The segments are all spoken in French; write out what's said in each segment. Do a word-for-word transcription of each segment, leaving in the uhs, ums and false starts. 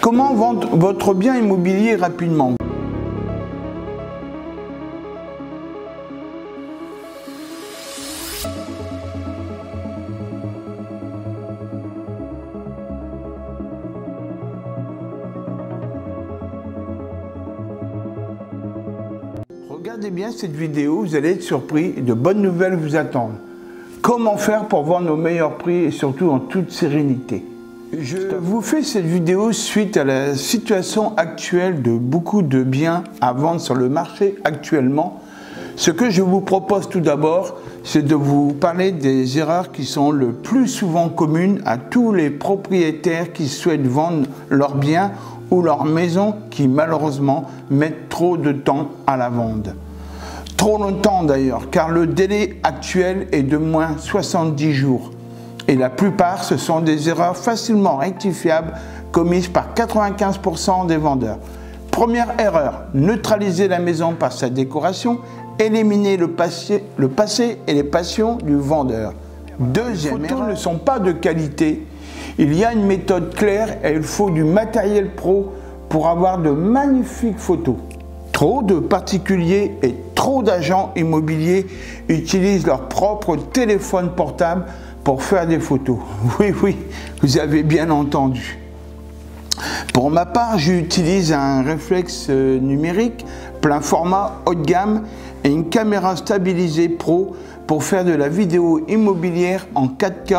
Comment vendre votre bien immobilier rapidement ? Regardez bien cette vidéo, vous allez être surpris, de bonnes nouvelles vous attendent. Comment faire pour vendre au meilleur prix et surtout en toute sérénité ? Je vous fais cette vidéo suite à la situation actuelle de beaucoup de biens à vendre sur le marché actuellement. Ce que je vous propose tout d'abord, c'est de vous parler des erreurs qui sont le plus souvent communes à tous les propriétaires qui souhaitent vendre leurs biens ou leurs maisons qui malheureusement mettent trop de temps à la vendre. Trop longtemps d'ailleurs, car le délai actuel est de moins soixante-dix jours. Et la plupart, ce sont des erreurs facilement rectifiables commises par quatre-vingt-quinze pour cent des vendeurs. Première erreur, neutraliser la maison par sa décoration, éliminer le passé, le passé et les passions du vendeur. Deuxième erreur, les photos ne sont pas de qualité. Il y a une méthode claire et il faut du matériel pro pour avoir de magnifiques photos. Trop de particuliers et trop d'agents immobiliers utilisent leur propre téléphone portable pour faire des photos. Oui, oui, vous avez bien entendu. Pour ma part, j'utilise un réflexe numérique plein format haut de gamme et une caméra stabilisée pro pour faire de la vidéo immobilière en quatre K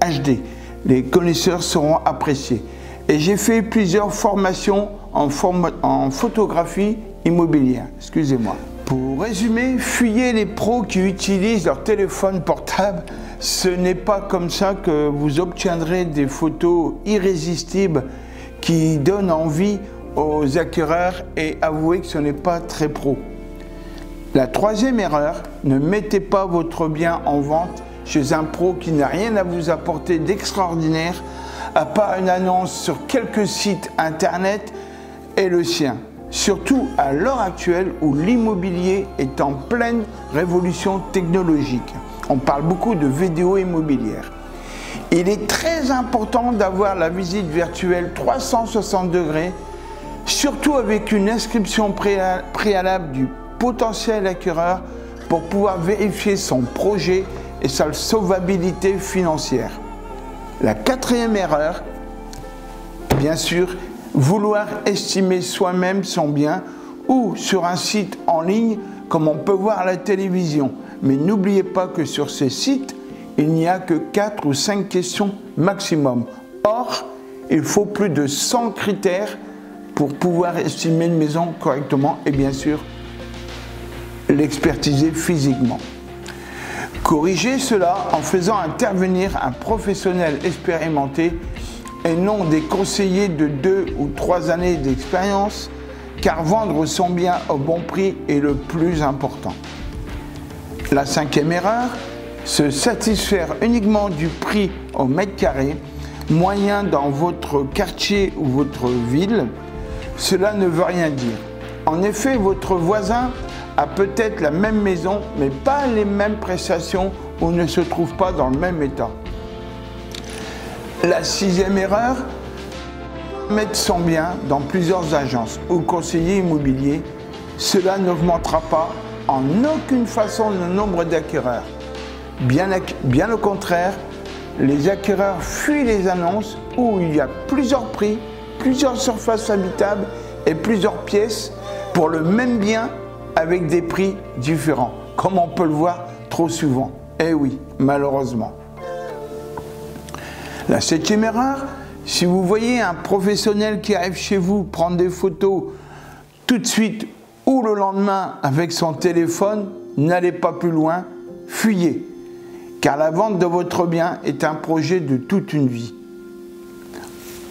H D. Les connaisseurs seront appréciés. Et j'ai fait plusieurs formations en, form en photographie immobilière. Excusez-moi. Pour résumer, fuyez les pros qui utilisent leur téléphone portable. Ce n'est pas comme ça que vous obtiendrez des photos irrésistibles qui donnent envie aux acquéreurs, et avouez que ce n'est pas très pro. La troisième erreur, ne mettez pas votre bien en vente chez un pro qui n'a rien à vous apporter d'extraordinaire à part une annonce sur quelques sites internet et le sien. Surtout à l'heure actuelle où l'immobilier est en pleine révolution technologique. On parle beaucoup de vidéos immobilières. Il est très important d'avoir la visite virtuelle trois cent soixante degrés, surtout avec une inscription préalable du potentiel acquéreur pour pouvoir vérifier son projet et sa solvabilité financière. La quatrième erreur, bien sûr, vouloir estimer soi-même son bien ou sur un site en ligne comme on peut voir à la télévision. Mais n'oubliez pas que sur ces sites, il n'y a que quatre ou cinq questions maximum. Or, il faut plus de cent critères pour pouvoir estimer une maison correctement et bien sûr, l'expertiser physiquement. Corrigez cela en faisant intervenir un professionnel expérimenté et non des conseillers de deux ou trois années d'expérience, car vendre son bien au bon prix est le plus important. La cinquième erreur, se satisfaire uniquement du prix au mètre carré moyen dans votre quartier ou votre ville, cela ne veut rien dire. En effet, votre voisin a peut-être la même maison, mais pas les mêmes prestations ou ne se trouve pas dans le même état. La sixième erreur, mettre son bien dans plusieurs agences ou conseillers immobiliers, cela n'augmentera pas en aucune façon le nombre d'acquéreurs. Bien, bien au contraire, les acquéreurs fuient les annonces où il y a plusieurs prix, plusieurs surfaces habitables et plusieurs pièces pour le même bien avec des prix différents, comme on peut le voir trop souvent. Eh oui, malheureusement. La septième erreur, si vous voyez un professionnel qui arrive chez vous prendre des photos tout de suite ou le lendemain avec son téléphone, n'allez pas plus loin, fuyez, car la vente de votre bien est un projet de toute une vie.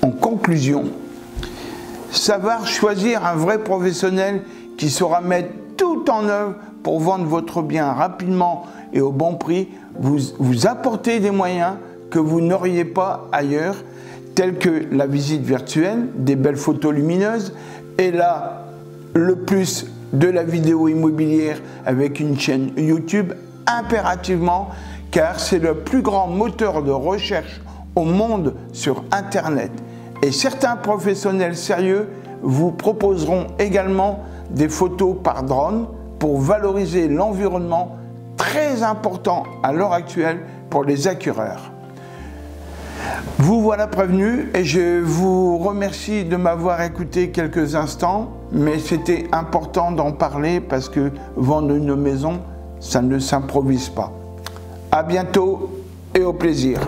En conclusion, savoir choisir un vrai professionnel qui saura mettre tout en œuvre pour vendre votre bien rapidement et au bon prix, vous, vous apportez des moyens que vous n'auriez pas ailleurs, tels que la visite virtuelle, des belles photos lumineuses et là, le plus de la vidéo immobilière avec une chaîne YouTube impérativement, car c'est le plus grand moteur de recherche au monde sur Internet. Et certains professionnels sérieux vous proposeront également des photos par drone pour valoriser l'environnement, très important à l'heure actuelle pour les acquéreurs. Vous voilà prévenu et je vous remercie de m'avoir écouté quelques instants, mais c'était important d'en parler parce que vendre une maison, ça ne s'improvise pas. À bientôt et au plaisir.